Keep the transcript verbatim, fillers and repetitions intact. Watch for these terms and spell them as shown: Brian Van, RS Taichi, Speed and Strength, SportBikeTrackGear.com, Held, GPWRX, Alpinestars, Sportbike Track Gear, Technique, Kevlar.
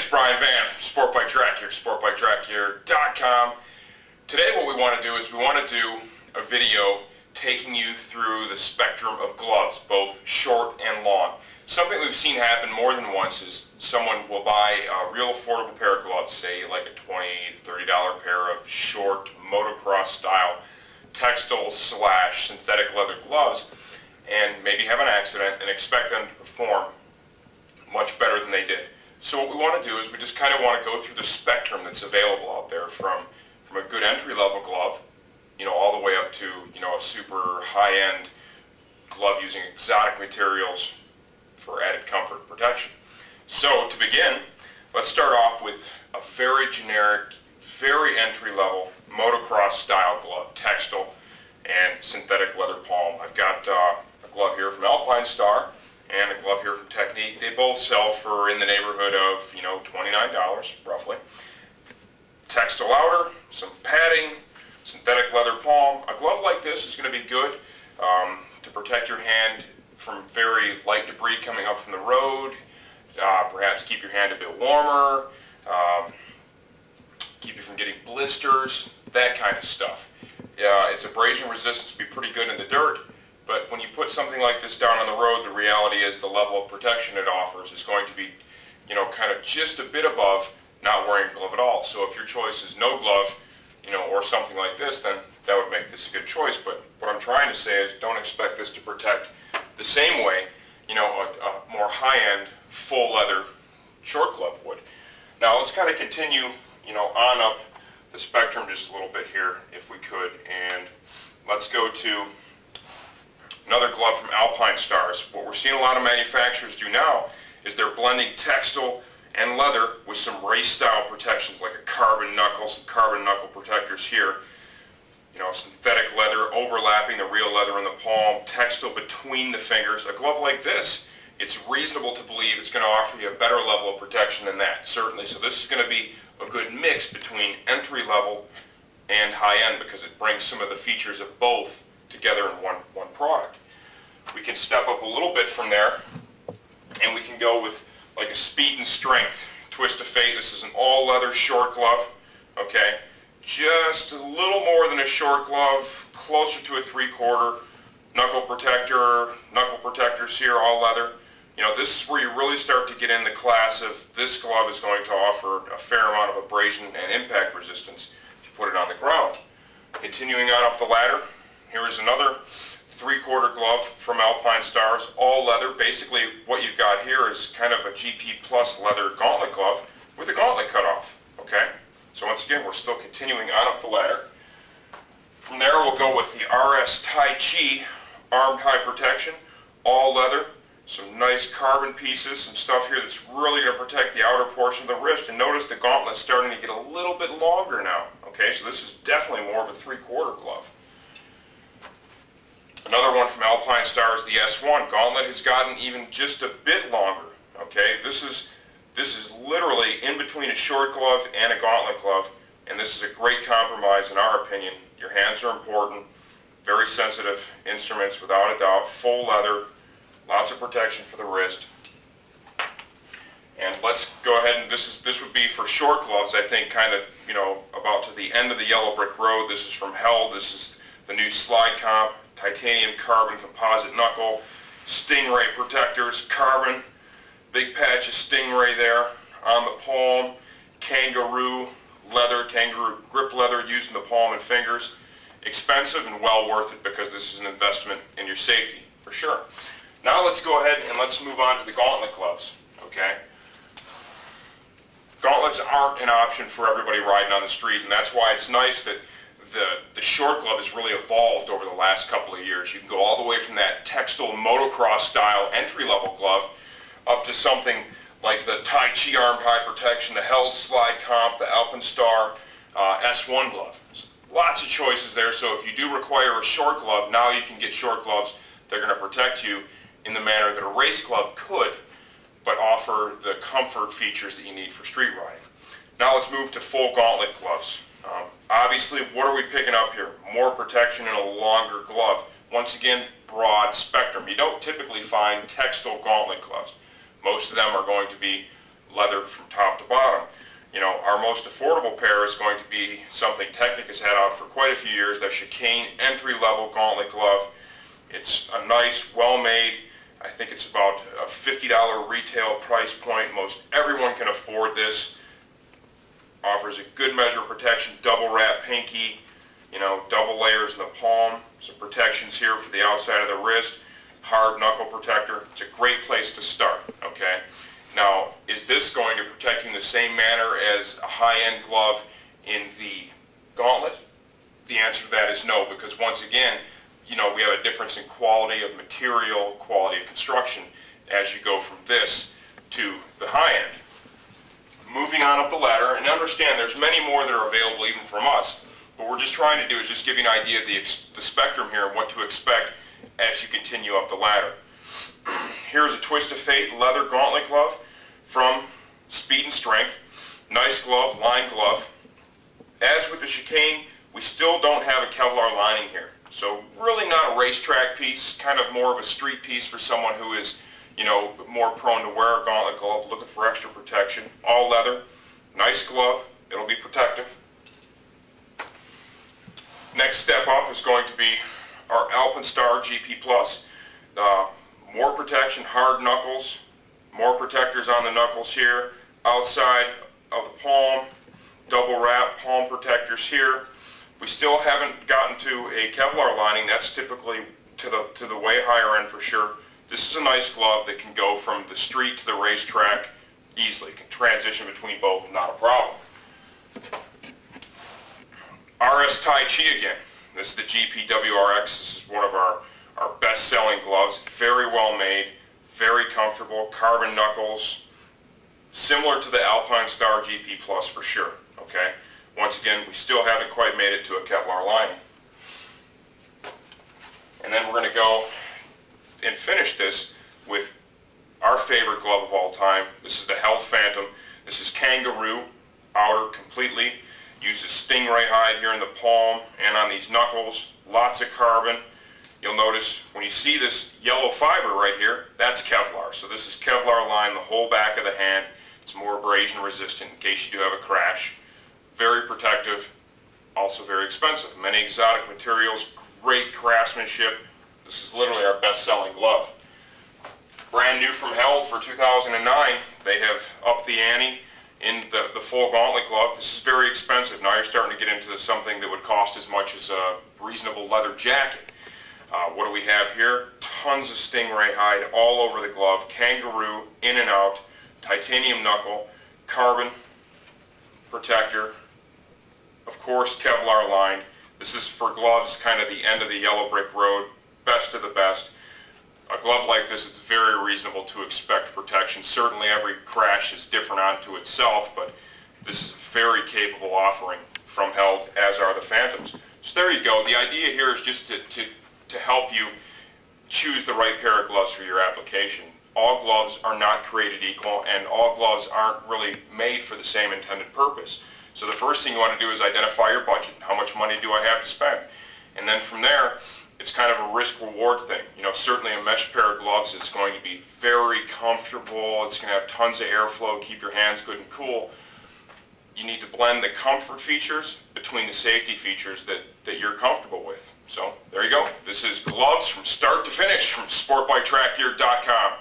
It's Brian Van from Sport Bike Track Gear, Sport Bike Track Gear dot com. Today what we want to do is we want to do a video taking you through the spectrum of gloves, both short and long. Something we've seen happen more than once is someone will buy a real affordable pair of gloves, say like a twenty, thirty dollar pair of short motocross style textile slash synthetic leather gloves, and maybe have an accident and expect them to perform much better than they did. So what we want to do is we just kind of want to go through the spectrum that's available out there, from from a good entry-level glove, you know, all the way up to, you know, a super high-end glove using exotic materials for added comfort and protection. So to begin, let's start off with a very generic, very entry-level motocross style glove, textile and synthetic leather palm. I've got uh, a glove here from Alpinestars and a glove here from Technique. They both sell for in the neighborhood of, you know, twenty-nine dollars roughly. Textile outer, some padding, synthetic leather palm. A glove like this is going to be good um, to protect your hand from very light debris coming up from the road, uh, perhaps keep your hand a bit warmer, um, keep you from getting blisters, that kind of stuff. Uh, its abrasion resistance would be pretty good in the dirt. But when you put something like this down on the road, the reality is the level of protection it offers is going to be, you know, kind of just a bit above not wearing a glove at all. So if your choice is no glove, you know, or something like this, then that would make this a good choice. But what I'm trying to say is don't expect this to protect the same way, you know, a, a more high-end, full leather short glove would. Now let's kind of continue, you know, on up the spectrum just a little bit here, if we could, and let's go to another glove from Alpinestars. What we're seeing a lot of manufacturers do now is they're blending textile and leather with some race style protections, like a carbon knuckle, some carbon knuckle protectors here, you know, synthetic leather overlapping the real leather in the palm, textile between the fingers. A glove like this, it's reasonable to believe it's going to offer you a better level of protection than that, certainly. So this is going to be a good mix between entry level and high end, because it brings some of the features of both together in one, one product. We can step up a little bit from there, and we can go with like a Speed and Strength Twist of Fate. This is an all-leather short glove, okay? Just a little more than a short glove, closer to a three-quarter. Knuckle protector, knuckle protectors here, all leather. You know, this is where you really start to get in the class of this glove is going to offer a fair amount of abrasion and impact resistance if you put it on the ground. Continuing on up the ladder, here is another three-quarter glove from Alpinestars, all leather. Basically, what you've got here is kind of a G P Plus leather gauntlet glove with a gauntlet cutoff. Okay? So once again, we're still continuing on up the ladder. From there, we'll go with the R S Taichi Armed High Protection, all leather. Some nice carbon pieces, some stuff here that's really going to protect the outer portion of the wrist. And notice the gauntlet's starting to get a little bit longer now. Okay? So this is definitely more of a three-quarter glove. Another one from Alpinestars, the S one. Gauntlet has gotten even just a bit longer. Okay, this is this is literally in between a short glove and a gauntlet glove, and this is a great compromise in our opinion. Your hands are important, very sensitive instruments without a doubt, full leather, lots of protection for the wrist. And let's go ahead and this is this would be for short gloves, I think, kind of, you know, about to the end of the yellow brick road. This is from Held. This is the new slide comp. Titanium carbon composite knuckle, stingray protectors, carbon, big patch of stingray there on the palm, kangaroo leather, kangaroo grip leather used in the palm and fingers. Expensive and well worth it, because this is an investment in your safety for sure. Now let's go ahead and let's move on to the gauntlet gloves. Okay? Gauntlets aren't an option for everybody riding on the street, and that's why it's nice that The, the short glove has really evolved over the last couple of years. You can go all the way from that textile motocross style entry-level glove up to something like the Taichi Armed High Protection, the Held Slide Comp, the Alpinestars uh, S one glove. So lots of choices there, so if you do require a short glove, now you can get short gloves that are going to protect you in the manner that a race glove could, but offer the comfort features that you need for street riding. Now let's move to full gauntlet gloves. Um, obviously, what are we picking up here? More protection in a longer glove. Once again, broad spectrum. You don't typically find textile gauntlet gloves. Most of them are going to be leathered from top to bottom. You know, our most affordable pair is going to be something Technic has had out for quite a few years, the Chicane entry-level gauntlet glove. It's a nice, well-made, I think it's about a fifty dollar retail price point. Most everyone can afford this. Offers a good measure of protection, double wrap pinky, you know, double layers in the palm, some protections here for the outside of the wrist, hard knuckle protector. It's a great place to start, okay? Now, is this going to protect you in the same manner as a high-end glove in the gauntlet? The answer to that is no, because once again, you know, we have a difference in quality of material, quality of construction as you go from this to the high end. Moving on up the ladder, and understand there's many more that are available even from us. But what we're just trying to do is just give you an idea of the, the spectrum here and what to expect as you continue up the ladder. Here's a Twist of Fate leather gauntlet glove from Speed and Strength. Nice glove, lined glove. As with the Chicane, we still don't have a Kevlar lining here. So really not a racetrack piece, kind of more of a street piece for someone who is, you know, more prone to wear a gauntlet glove, looking for extra protection. All leather, nice glove, it'll be protective. Next step up is going to be our Alpinestar G P Plus. Uh, more protection, hard knuckles, more protectors on the knuckles here, outside of the palm, double wrap palm protectors here. We still haven't gotten to a Kevlar lining. That's typically to the, to the way higher end for sure. This is a nice glove that can go from the street to the racetrack easily. It can transition between both, not a problem. R S Taichi again. This is the G P W R X. This is one of our, our best-selling gloves. Very well made, very comfortable, carbon knuckles, similar to the Alpinestars G P Plus for sure. Okay. Once again, we still haven't quite made it to a Kevlar lining. And then we're going to go and finish this with our favorite glove of all time. This is the Held Phantom. This is kangaroo outer completely. Uses stingray hide here in the palm and on these knuckles. Lots of carbon. You'll notice when you see this yellow fiber right here, that's Kevlar. So this is Kevlar lined the whole back of the hand. It's more abrasion resistant in case you do have a crash. Very protective, also very expensive. Many exotic materials, great craftsmanship. This is literally our best-selling glove. Brand new from Held for two thousand nine. They have upped the ante in the, the full gauntlet glove. This is very expensive. Now you're starting to get into something that would cost as much as a reasonable leather jacket. Uh, what do we have here? Tons of stingray hide all over the glove. Kangaroo, in and out, titanium knuckle, carbon protector. Of course, Kevlar lined. This is for gloves, kind of the end of the yellow brick road, best of the best. A glove like this, it's very reasonable to expect protection. Certainly every crash is different onto itself, but this is a very capable offering from Held, as are the Phantoms. So there you go. The idea here is just to, to, to help you choose the right pair of gloves for your application. All gloves are not created equal, and all gloves aren't really made for the same intended purpose. So the first thing you want to do is identify your budget. How much money do I have to spend? And then from there, it's kind of a risk-reward thing. You know, certainly a mesh pair of gloves is going to be very comfortable. It's going to have tons of airflow, keep your hands good and cool. You need to blend the comfort features between the safety features that, that you're comfortable with. So there you go. This is gloves from start to finish from Sport Bike Track Gear dot com.